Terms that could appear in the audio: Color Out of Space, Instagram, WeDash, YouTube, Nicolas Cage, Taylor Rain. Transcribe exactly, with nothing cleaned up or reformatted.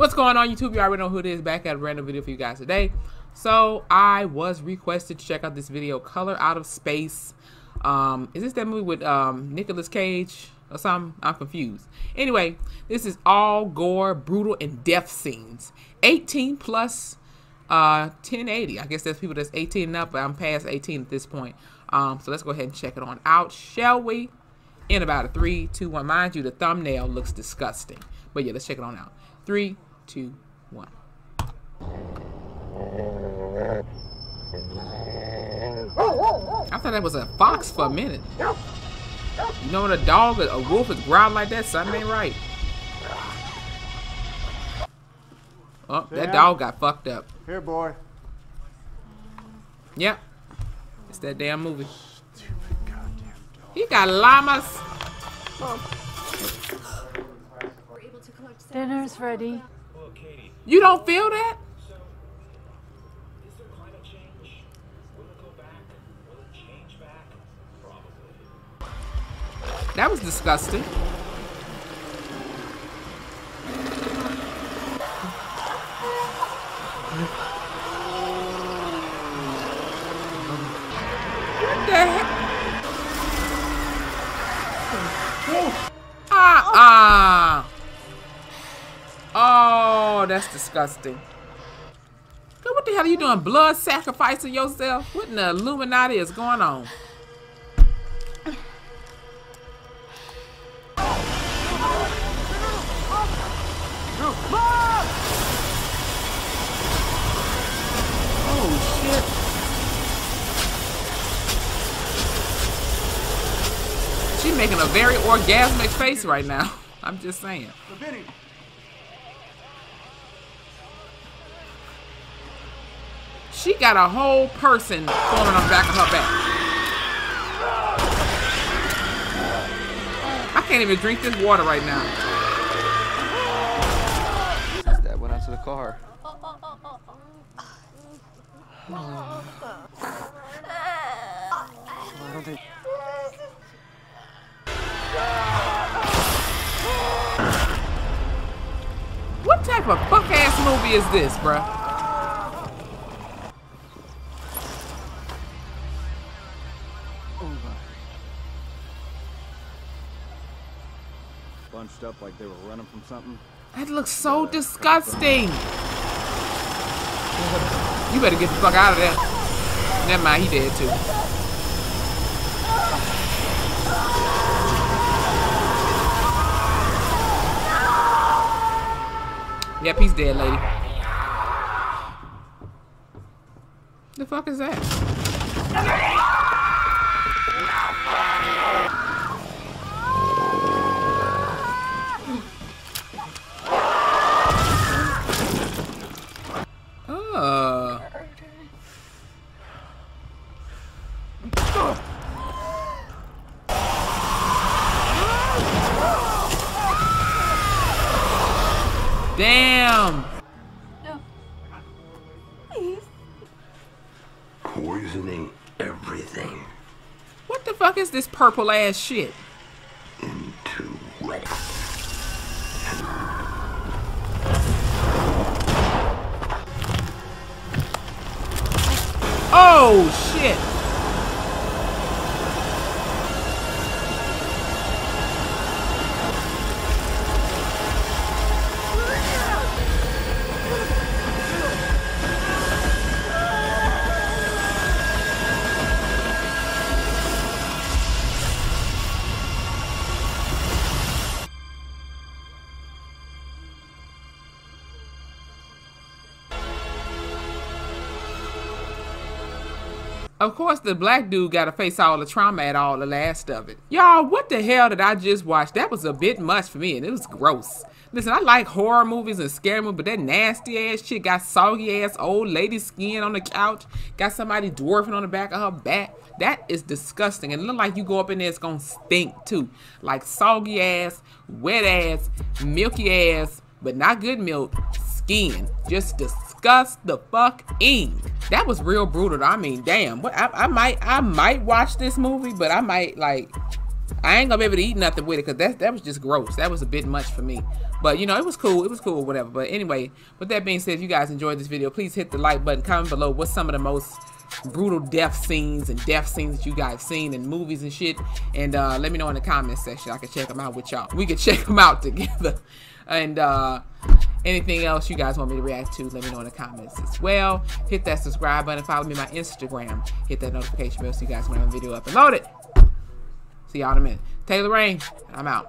What's going on, YouTube? You already know who it is. Back at a random video for you guys today. So I was requested to check out this video, Color Out of Space. Um, is this that movie with um, Nicolas Cage or something? I'm confused. Anyway, this is all gore, brutal, and death scenes. eighteen plus uh, ten eighty. I guess that's people that's eighteen and up, but I'm past eighteen at this point. Um, so let's go ahead and check it on out, shall we? In about a three, two, one. Mind you, the thumbnail looks disgusting. But yeah, let's check it on out. Three, two, one. I thought that was a fox for a minute. You know when a dog, a wolf is growling like that, something ain't right. Oh, Sam, that dog got fucked up. Here, boy. Yep. It's that damn movie. Stupid goddamn dog. He got llamas. Oh. Dinner's ready. You don't feel that? So, is there climate change? Will it go back? Will it change back? Probably. That was disgusting. What the heck? Ah, ah. Oh, that's disgusting. Girl, what the hell are you doing? Blood sacrificing yourself? What in the Illuminati is going on? Oh, shit. She's making a very orgasmic face right now. I'm just saying. She got a whole person falling on the back of her back. I can't even drink this water right now. That went out to the car. I don't think... What type of fuck-ass movie is this, bruh? Bunched up like they were running from something. That looks so yeah, disgusting. You better get the fuck out of there. Never mind, he dead too. Yep, he's dead, lady. The fuck is that? Damn! No. Please. Poisoning everything. What the fuck is this purple ass shit? Into wet. Oh shit! Of course, the black dude got to face all the trauma at all the last of it. Y'all, what the hell did I just watch? That was a bit much for me, and it was gross. Listen, I like horror movies and scary movies, but that nasty-ass shit got soggy-ass old lady skin on the couch, got somebody dwarfing on the back of her back. That is disgusting, and it look like you go up in there, it's going to stink, too. Like soggy-ass, wet-ass, milky-ass, but not good milk, skin. Just disgust the fuck in. That was real brutal. I mean, damn. What I, I might, I might watch this movie, but I might like, I ain't gonna be able to eat nothing with it because that, that was just gross. That was a bit much for me. But, you know, it was cool. It was cool, whatever. But anyway, with that being said, if you guys enjoyed this video, please hit the like button. Comment below what's some of the most brutal death scenes and death scenes that you guys seen in movies and shit. And uh, let me know in the comment section. I can check them out with y'all. We can check them out together. And uh, anything else you guys want me to react to, let me know in the comments as well. Hit that subscribe button. Follow me on my Instagram. Hit that notification bell so you guys when I have a video up and load it. See y'all in a minute. Taylor Rain, I'm out.